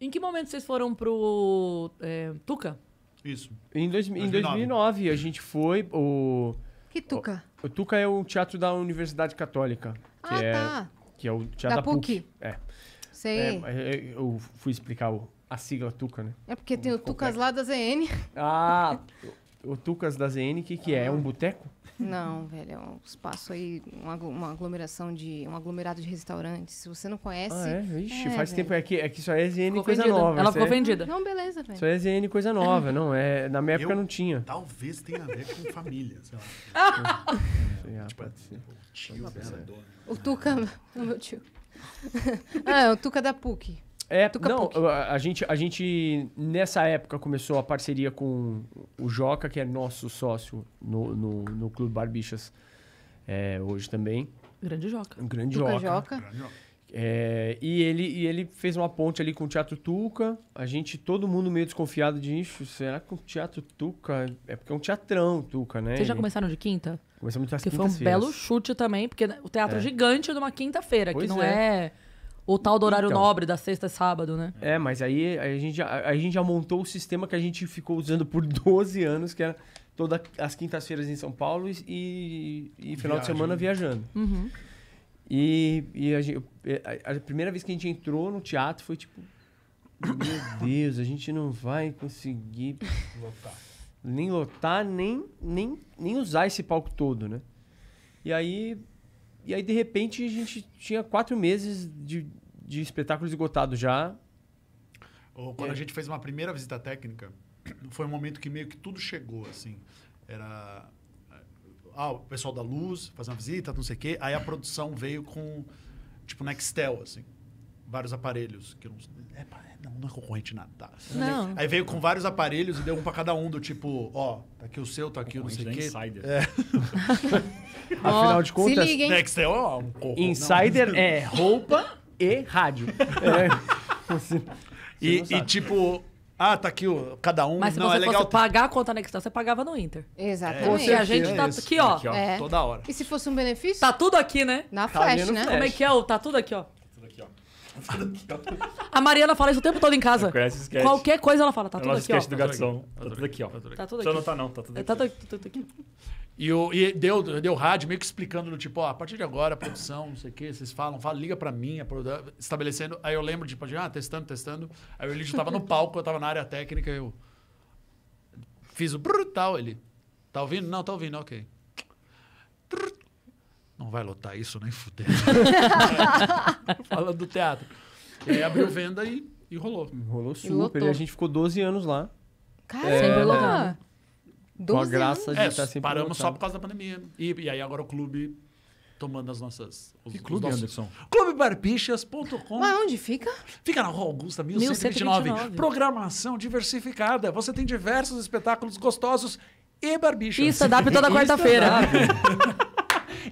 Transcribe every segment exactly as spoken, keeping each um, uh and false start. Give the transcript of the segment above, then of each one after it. Em que momento vocês foram pro é, Tuca? Isso. Em, dois, dois mil e nove. Em dois mil e nove a gente foi... O, que Tuca? O, o Tuca é o teatro da Universidade Católica. Que ah, é, tá. Que é o teatro da, da P U C. P U C. É. Sei. É, eu fui explicar o, a sigla Tuca, né? É porque tem o, o Tucas lá da Z N. Ah, o, o Tucas da Z N, o que, que é? Ah. É um boteco? Não, velho, é um espaço aí, uma, uma aglomeração de... um aglomerado de restaurantes. Se você não conhece... Ah, é? Ixi, é, faz velho. tempo. É que, é que só é Z N coisa nova. Ela ficou vendida. É... Não, beleza, velho. Só é Z N coisa nova, não. É, na minha época eu, não tinha. Talvez tenha a ver com família, sei lá. É, é, tipo, é, tio dela. O Tuca... O meu tio. Ah, o Tuca da P U C. É, Tuca não, P U C. A, a, gente, a gente, nessa época, começou a parceria com o Joca, que é nosso sócio no, no, no Clube Barbixas, é, hoje também. Grande Joca. Grande Tuca Joca. Joca. É, e, ele, e ele fez uma ponte ali com o Teatro Tuca. A gente, todo mundo meio desconfiado de isso. Será que o Teatro Tuca... É porque é um teatrão, Tuca, né? Vocês já começaram de quinta? Começamos de quinta-feira. Que foi um belo chute também, porque o teatro é gigante de uma quinta-feira, que não é... é... O tal do horário então, nobre, da sexta e sábado, né? É, mas aí a gente, já, a gente já montou o sistema que a gente ficou usando por doze anos, que era todas as quintas-feiras em São Paulo e, e final Viagem. de semana viajando. Uhum. E, e a, gente, a, a primeira vez que a gente entrou no teatro foi tipo... Meu Deus, a gente não vai conseguir... Lotar. Nem lotar, nem, nem, nem usar esse palco todo, né? E aí... E aí, de repente, a gente tinha quatro meses de, de espetáculo esgotado já. Oh, quando é. a gente fez uma primeira visita técnica, foi um momento que meio que tudo chegou, assim. Era... Ah, o pessoal da luz, fazer uma visita, não sei o quê. Aí a produção veio com, tipo, Nextel, assim. Vários aparelhos. Que eu não, é, não, não é concorrente nada, tá? Não. Aí veio com vários aparelhos e deu um pra cada um, do tipo, ó, tá aqui o seu, tá aqui o não sei o quê. Insider. É. Afinal de contas, liga, Nextel é um corpo. Insider não. é roupa e rádio. É. Você, e, você e tipo, ah, tá aqui o cada um. Mas se não, você é legal fosse pagar a conta Nextel, você pagava no Inter. Exatamente. É, e a gente é tá isso. aqui, ó. Aqui, ó é. Toda hora. E se fosse um benefício? Tá tudo aqui, né? Na tá Flash, né? Flash. Como é que é? Tá tudo aqui, ó. A Mariana fala isso o tempo todo em casa. Qualquer coisa ela fala, tá tudo aqui, ó. Do garçom. Tá tudo aqui, ó. Tá tudo aqui. Só não tá não, tá tudo aqui. Tá tudo aqui. E, o, e deu, deu rádio meio que explicando, tipo, ó, a partir de agora, a produção, não sei o quê, vocês falam, fala, liga pra mim, a produ... estabelecendo. Aí eu lembro, tipo, ah, testando, testando. Aí o Lidio tava no palco, eu tava na área técnica, eu fiz o brutal, ele, tá ouvindo? Não, tá ouvindo, ok. Não vai lotar isso, nem fuder. Falando do teatro. E aí abriu venda e, e rolou. Rolou super. E, e a gente ficou doze anos lá. Cara, é, sempre lotado. Com a graça de é, estar sempre paramos lotado. Só por causa da pandemia. E, e aí agora o clube tomando as nossas... Os, que clube, os Anderson? clube barbixas ponto com. Mas onde fica? Fica na Rua Augusta, mil cento e vinte e nove. Programação diversificada. Você tem diversos espetáculos gostosos e barbixas. E stand-up toda quarta-feira.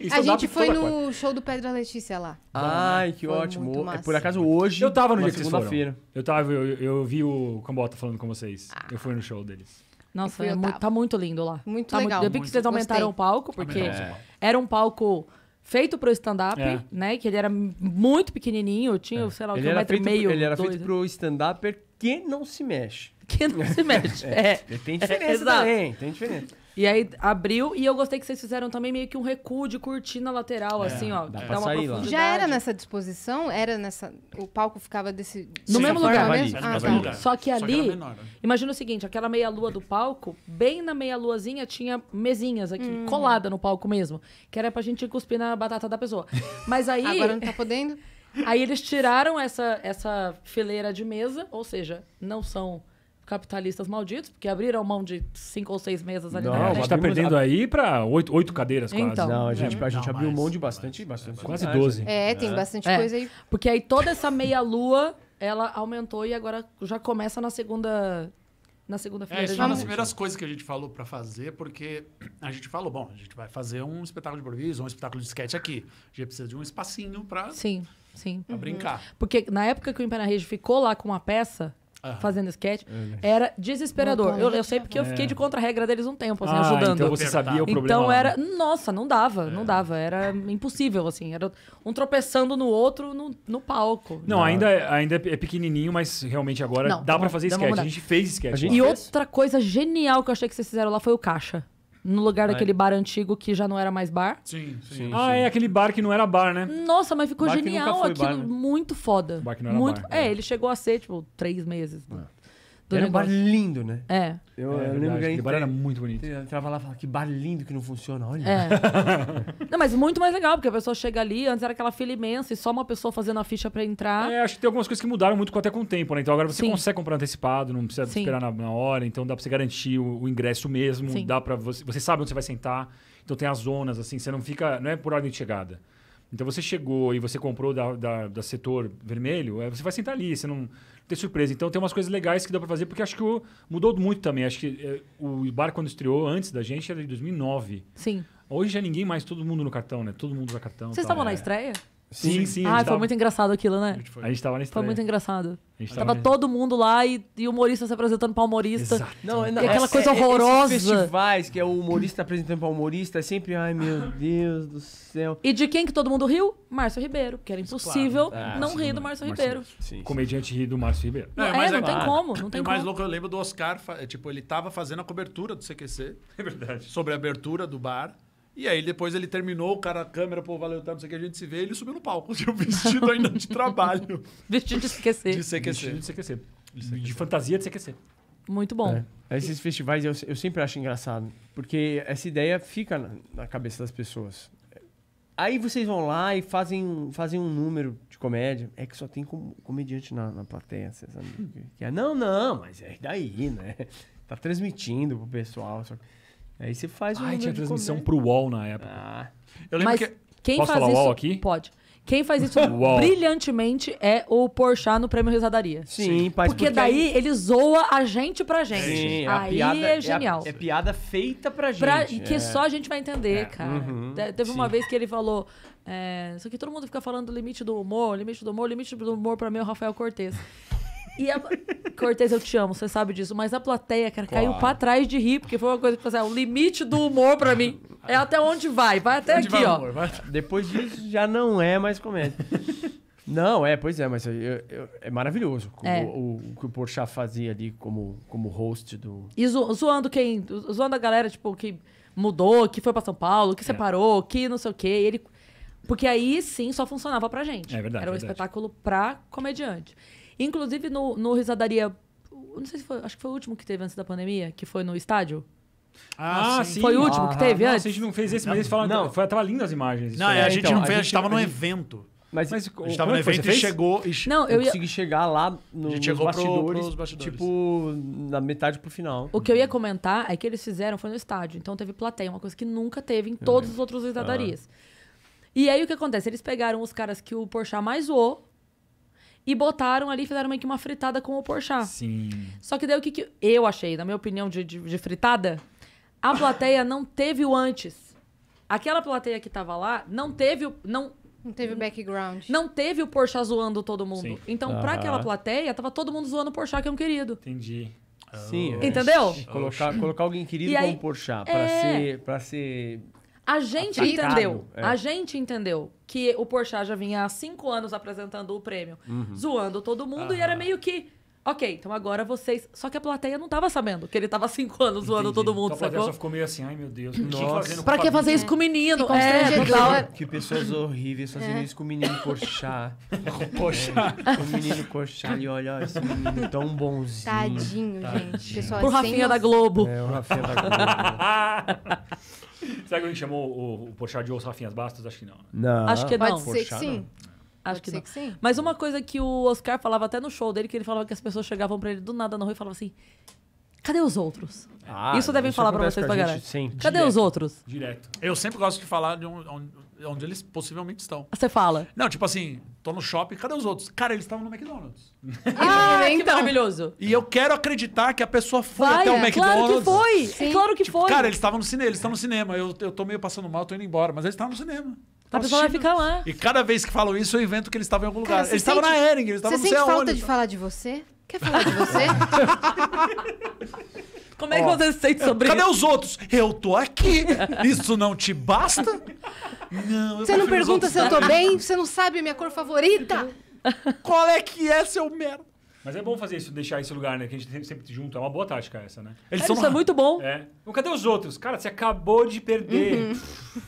Isso a gente foi no quatro. show do Pedro e Letícia lá. Ai, que foi ótimo. É, por acaso, hoje... Eu tava no dia que segunda-feira. Eu tava, eu, eu vi o Combota falando com vocês. Ah. Eu fui no show deles. Nossa, é mu tá muito lindo lá. Muito tá legal. Muito, eu vi que vocês aumentaram Gostei. o palco, porque é. era um palco feito pro stand-up, é. né? Que ele era muito pequenininho, tinha, é. sei lá, um metro e meio. Ele era dois, feito né? pro stand-upper que não se mexe. Que não se mexe, é. é. Tem diferença é. também, tem diferença. E aí abriu, e eu gostei que vocês fizeram também meio que um recuo de cortina lateral, é, assim, ó. Dá pra uma sair lá. Já era nessa disposição? Era nessa... O palco ficava desse... Sim, no mesmo lugar, né? Ah, tá. Só que ali... Só que menor, né? Imagina o seguinte, aquela meia-lua do palco, bem na meia-luazinha tinha mesinhas aqui, hum. colada no palco mesmo. Que era pra gente cuspir na batata da pessoa. Mas aí... Agora não tá podendo? Aí eles tiraram essa, essa fileira de mesa, ou seja, não são... capitalistas malditos, porque abriram mão de cinco ou seis mesas ali. Não, na a gente tá perdendo ab... aí para oito, oito cadeiras quase. Então, não, a gente, é, a gente não, abriu mão de bastante, bastante. Quase doze. É, tem é. bastante é. coisa aí. Porque aí toda essa meia-lua, ela aumentou e agora já começa na segunda... Na segunda-feira. É, isso foi uma das primeiras coisas que a gente falou para fazer, porque a gente falou, bom, a gente vai fazer um espetáculo de improviso, um espetáculo de sketch aqui. A gente precisa de um espacinho para... Sim, sim. Para uhum. brincar. Porque na época que o Impé na Rede ficou lá com uma peça... fazendo sketch. Era desesperador. Eu, eu sei porque eu fiquei de contra-regra deles um tempo, assim, ah, ajudando. Então você sabia o problema. Então era... Nossa, não dava, é. não dava. Era impossível, assim. Era um tropeçando no outro no, no palco. Não, não. Ainda, ainda é pequenininho, mas realmente agora não, dá vamos, pra fazer sketch. A gente fez sketch. Gente e fez? Outra coisa genial que eu achei que vocês fizeram lá foi o caixa. No lugar daquele é. bar antigo que já não era mais bar. Sim, sim. sim ah, sim. é aquele bar que não era bar, né? Nossa, mas ficou bar genial aquilo. Bar, né? Muito foda. O bar que não era muito... bar. É, é, ele chegou a ser, tipo, três meses. É. Do era negócio. Um bar lindo, né? É. Eu, é, eu lembro verdade, que aquele bar era muito bonito. Eu entrava lá e falava, que bar lindo que não funciona, olha. É. Não, mas muito mais legal, porque a pessoa chega ali, antes era aquela fila imensa e só uma pessoa fazendo a ficha pra entrar. É, acho que tem algumas coisas que mudaram muito até com o tempo, né? Então agora você Sim. consegue comprar antecipado, não precisa Sim. esperar na, na hora, então dá pra você garantir o, o ingresso mesmo, Sim. dá pra você, você sabe onde você vai sentar, então tem as zonas, assim, você não fica, não é por ordem de chegada. Então você chegou e você comprou da, da, da setor vermelho, você vai sentar ali, você não... ter surpresa. Então tem umas coisas legais que dá para fazer, porque acho que o, mudou muito também. Acho que é, o bar, quando estreou antes da gente, era de dois mil e nove. Sim. Hoje já ninguém mais, todo mundo no cartão, né? Todo mundo usa cartão. Vocês estavam é. na estreia? Sim, sim. sim ah, foi tava... muito engraçado aquilo, né? A gente, foi... a gente tava na estreia. Foi muito engraçado. A gente tava, tava todo mundo lá e, e o humorista se apresentando pra humorista. Exato. Não, não, e aquela essa, coisa horrorosa. Esses festivais que é o humorista apresentando pra humorista é sempre, ai meu Deus do céu. E de quem que todo mundo riu? Márcio Ribeiro, que era impossível claro. ah, não sim, rir do Márcio Ribeiro. Sim, sim. Comediante rir do Márcio Ribeiro. Não, é, mas não é, tem claro. como, não tem o como. Mais louco, eu lembro do Oscar, tipo, ele tava fazendo a cobertura do C Q C. É verdade. Sobre a abertura do bar. E aí depois ele terminou, o cara, a câmera, pô, valeu, tá, não sei o que, a gente se vê, ele subiu no palco, tinha vestido ainda de trabalho. Vestido de C Q C. De C Q C. Vestido de C Q C. De, C Q C. De fantasia de C Q C. Muito bom. É. Esses festivais eu, eu sempre acho engraçado, porque essa ideia fica na, na cabeça das pessoas. Aí vocês vão lá e fazem, fazem um número de comédia. É que só tem com, comediante na, na plateia, você sabe? Que é, não, não, mas é daí, né? Tá transmitindo pro pessoal, só que... Aí você faz um Ai, tinha transmissão pro U O L na época. Ah. Eu lembro Mas que... quem Posso faz falar isso... U O L aqui? Pode. Quem faz isso brilhantemente é o Porchat no Prêmio Risadaria. Sim, porque, porque daí ele zoa a gente pra gente. Sim, aí piada, é genial. É, a, é piada feita pra gente. Pra, que é. só a gente vai entender, é. cara. Uhum, Teve sim. uma vez que ele falou... É, isso aqui todo mundo fica falando do limite do humor, limite do humor, limite do humor pra mim é o Rafael Cortez. E a... Cortez, eu te amo, você sabe disso. Mas a plateia, cara, claro. caiu pra trás de rir, porque foi uma coisa que fazia, assim, ah, o limite do humor pra mim é até onde vai, vai até onde aqui, vai, ó. Amor, vai. Depois disso já não é mais comédia. Não, é, pois é, mas eu, eu, é maravilhoso é. O, o que o Porchat fazia ali como, como host do... E zo, zoando quem? Zoando a galera, tipo, que mudou, que foi pra São Paulo, que separou, é. que não sei o quê. Ele... Porque aí sim só funcionava pra gente. É verdade, Era um verdade. espetáculo pra comediante. Inclusive, no, no Risadaria... Não sei se foi... Acho que foi o último que teve antes da pandemia, que foi no estádio. Ah, sim. Foi o último ah, que teve não, antes? A gente não fez esse, mas não, eles falaram... Não, foi, tava lindo as imagens. Não, é, a gente então, não fez, a gente tava num evento. Mas, mas a gente tava no evento e chegou... E não, eu, eu ia... consegui chegar lá no, nos bastidores, pro, bastidores, tipo, na metade pro final. O que eu ia comentar é que eles fizeram, foi no estádio. Então teve plateia, uma coisa que nunca teve em todos é. os outros Risadarias. Ah. E aí o que acontece? Eles pegaram os caras que o Porchat mais zoou, e botaram ali, fizeram meio que uma fritada com o Porchat. Sim. Só que daí o que, que eu achei, na minha opinião de, de, de fritada, a plateia não teve o antes. Aquela plateia que tava lá não teve o... Não, não teve o background. Não teve o Porchat zoando todo mundo. Sim. Então, ah. pra aquela plateia, tava todo mundo zoando o Porchat, que é um querido. Entendi. Oh. Sim. Entendeu? Oh. Colocar, colocar alguém querido como o Porchat, é... pra ser... Pra ser... A gente Atacado, entendeu, é. a gente entendeu que o Porchat já vinha há cinco anos apresentando o prêmio, uhum. zoando todo mundo, ah. e era meio que, ok, então agora vocês... Só que a plateia não tava sabendo que ele tava há cinco anos Entendi. zoando todo mundo, então, sacou? A plateia só ficou meio assim, ai meu Deus, nossa. Pra que fazer isso com o menino? Que, é, total... que pessoas horríveis fazendo é. isso com o menino Porchat. Porchat. É, com o menino Porchat, e olha, esse menino tão bonzinho. Tadinho, Tadinho. gente. Pessoal, Pro Rafinha da Globo. É, o Rafinha da Globo. Será que alguém chamou o, o Porchat de Os Rafinhas Bastos? Acho que não. Né? Não. Acho que não. Pode ser que sim. Acho que, não. que sim. Mas uma coisa que o Oscar falava até no show dele, que ele falava que as pessoas chegavam pra ele do nada na rua e falavam assim, cadê os outros? Ah, isso devem falar pra vocês, pra galera. Sim. Cadê Direto. os outros? Direto. Eu sempre gosto de falar de onde, onde eles possivelmente estão. Você fala? Não, tipo assim, tô no shopping, cadê os outros? Cara, eles estavam no McDonald's. Ah, que então. maravilhoso. E eu quero acreditar que a pessoa foi Vai, até o McDonald's. Claro que foi, Sim. claro que tipo, foi. Cara, eles estavam no cinema, eles estão no cinema. Eu, eu tô meio passando mal, tô indo embora, mas eles estavam no cinema. A pessoa vai ficar lá. E cada vez que falam isso, eu invento que eles estavam em algum lugar. Cara, eles estavam na Hering, eles estavam no céu. Você sente falta de falar de você? Quer falar de você? Como é que você se sente sobre Cadê isso? Cadê os outros? Eu tô aqui. Isso não te basta? Não, eu Você não pergunta se eu tô bem? Você não sabe a minha cor favorita? Qual é que é, seu merda? Mas é bom fazer isso, deixar esse lugar, né? Que a gente sempre se junta. É uma boa tática essa, né? Eles é, são... Isso é muito bom. É. Mas cadê os outros? Cara, você acabou de perder. Uhum.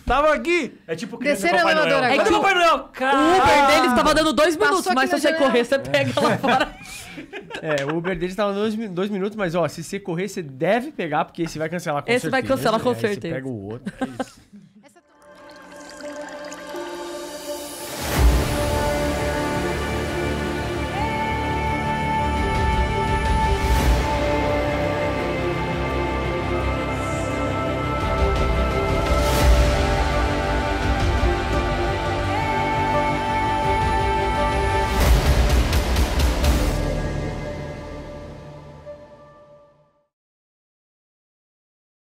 Tava aqui. É tipo criança do Papai Noel. É tipo... Papai Noel. Cara... O Uber deles tava dando dois minutos, mas se você correr, você pega é. lá fora. É, o Uber deles tava dando dois, dois minutos, mas ó, se você correr, você deve pegar, porque esse vai cancelar com esse certeza. Esse vai cancelar com é, certeza. Você pega o outro, que isso.